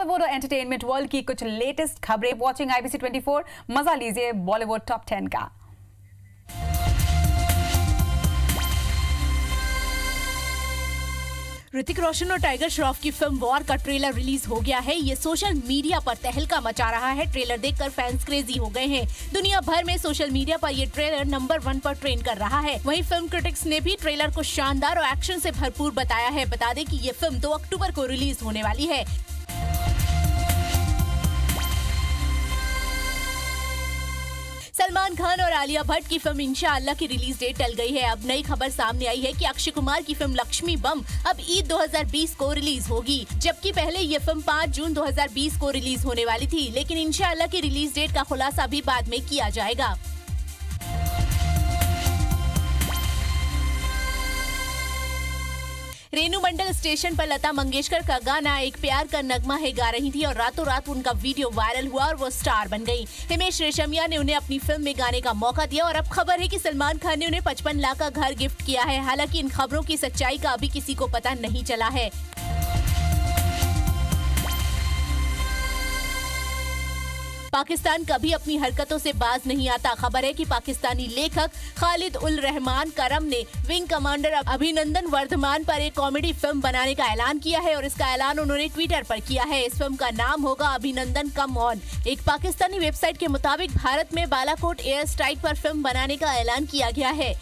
बॉलीवुड और entertainment world की कुछ लेटेस्ट खबरें वॉचिंग IBC24। मजा लीजिए बॉलीवुड टॉप 10 का। ऋतिक रोशन और टाइगर श्रॉफ की फिल्म वॉर का ट्रेलर रिलीज हो गया है। ये सोशल मीडिया पर तहलका मचा रहा है। ट्रेलर देखकर फैंस क्रेजी हो गए हैं। दुनिया भर में सोशल मीडिया पर ये ट्रेलर नंबर 1 पर ट्रेंड कर रहा है। वहीं फिल्म क्रिटिक्स ने भी ट्रेलर को शानदार और एक्शन से भरपूर बताया है। बता दें कि ये फिल्म 2 अक्टूबर को रिलीज होने वाली है। सलमान खान और आलिया भट्ट की फिल्म इंशाल्लाह की रिलीज डेट टल गई है। अब नई खबर सामने आई है कि अक्षय कुमार की फिल्म लक्ष्मी बम अब ईद 2020 को रिलीज होगी, जबकि पहले ये फिल्म 5 जून 2020 को रिलीज होने वाली थी। लेकिन इंशाल्लाह की रिलीज डेट का खुलासा भी बाद में किया जाएगा। रेनू मंडल स्टेशन पर लता मंगेशकर का गाना एक प्यार का नगमा है गा रही थी और रातों रात उनका वीडियो वायरल हुआ और वो स्टार बन गई। हिमेश रेशमिया ने उन्हें अपनी फिल्म में गाने का मौका दिया और अब खबर है कि सलमान खान ने उन्हें 55 लाख का घर गिफ्ट किया है। हालांकि इन खबरों की सच्चाई का अभी किसी को पता नहीं चला है। पाकिस्तान कभी अपनी हरकतों से बाज नहीं आता। खबर है कि पाकिस्तानी लेखक खालिद उल रहमान करम ने विंग कमांडर अभिनंदन वर्धमान पर एक कॉमेडी फिल्म बनाने का ऐलान किया है और इसका ऐलान उन्होंने ट्विटर पर किया है। इस फिल्म का नाम होगा अभिनंदन कम ऑन। एक पाकिस्तानी वेबसाइट के मुताबिक भारत में बालाकोट एयर स्ट्राइक पर फिल्म बनाने का ऐलान किया गया है।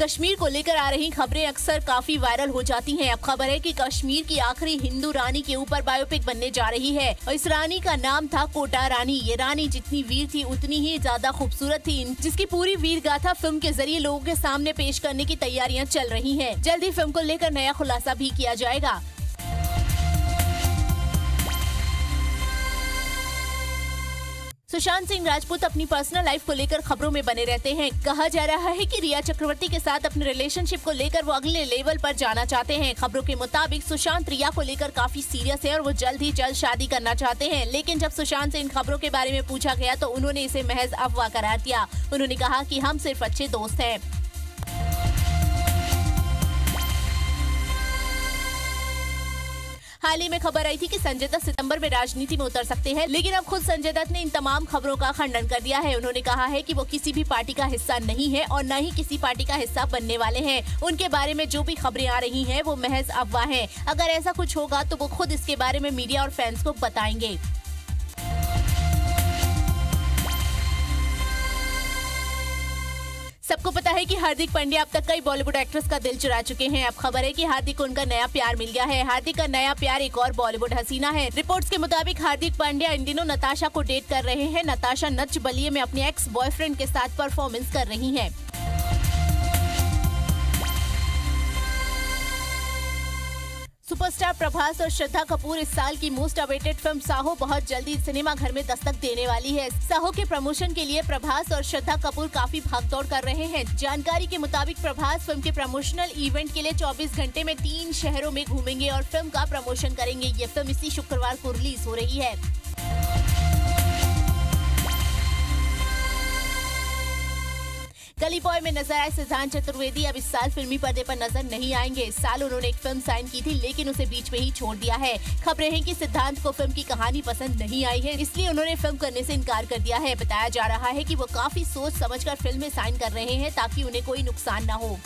कश्मीर को लेकर आ रही खबरें अक्सर काफी वायरल हो जाती हैं। अब खबर है कि कश्मीर की आखिरी हिंदू रानी के ऊपर बायोपिक बनने जा रही है और इस रानी का नाम था कोटा रानी। ये रानी जितनी वीर थी उतनी ही ज्यादा खूबसूरत थी, जिसकी पूरी वीर गाथा फिल्म के जरिए लोगों के सामने पेश करने की तैयारियां चल रही हैं। जल्द ही फिल्म को लेकर नया खुलासा भी किया जाएगा। सुशांत सिंह राजपूत अपनी पर्सनल लाइफ को लेकर खबरों में बने रहते हैं। कहा जा रहा है कि रिया चक्रवर्ती के साथ अपने रिलेशनशिप को लेकर वो अगले लेवल पर जाना चाहते हैं। खबरों के मुताबिक सुशांत रिया को लेकर काफी सीरियस है और वो जल्द ही जल्द शादी करना चाहते हैं। लेकिन जब सुशांत से इन खबरों के बारे में पूछा गया तो उन्होंने इसे महज अफवाह करार दिया। उन्होंने कहा कि हम सिर्फ अच्छे दोस्त हैं। हाल ही में खबर आई थी कि संजय दत्त सितंबर में राजनीति में उतर सकते हैं, लेकिन अब खुद संजय दत्त ने इन तमाम खबरों का खंडन कर दिया है। उन्होंने कहा है कि वो किसी भी पार्टी का हिस्सा नहीं है और न ही किसी पार्टी का हिस्सा बनने वाले हैं। उनके बारे में जो भी खबरें आ रही हैं वो महज अफवाह हैं। अगर ऐसा कुछ होगा तो वो खुद इसके बारे में मीडिया और फैंस को बताएंगे। सबको पता है कि हार्दिक पांड्या अब तक कई बॉलीवुड एक्ट्रेस का दिल चुरा चुके हैं। अब खबर है कि हार्दिक को उनका नया प्यार मिल गया है। हार्दिक का नया प्यार एक और बॉलीवुड हसीना है। रिपोर्ट्स के मुताबिक हार्दिक पांड्या इन दिनों नताशा को डेट कर रहे हैं। नताशा नच बलिए में अपने एक्स बॉयफ्रेंड के साथ परफॉर्मेंस कर रही है। सुपरस्टार प्रभास और श्रद्धा कपूर इस साल की मोस्ट अवेटेड फिल्म साहो बहुत जल्दी सिनेमा घर में दस्तक देने वाली है। साहो के प्रमोशन के लिए प्रभास और श्रद्धा कपूर काफी भागदौड़ कर रहे हैं। जानकारी के मुताबिक प्रभास फिल्म के प्रमोशनल इवेंट के लिए 24 घंटे में 3 शहरों में घूमेंगे और फिल्म का प्रमोशन करेंगे। ये फिल्म इसी शुक्रवार को रिलीज हो रही है। गली बॉय में नजर आए सिद्धांत चतुर्वेदी अब इस साल फिल्मी पर्दे पर नजर नहीं आएंगे। इस साल उन्होंने एक फिल्म साइन की थी लेकिन उसे बीच में ही छोड़ दिया है। खबरें हैं कि सिद्धांत को फिल्म की कहानी पसंद नहीं आई है, इसलिए उन्होंने फिल्म करने से इनकार कर दिया है। बताया जा रहा है कि वो काफी सोच समझकर फिल्म में साइन कर रहे हैं ताकि उन्हें कोई नुकसान न हो।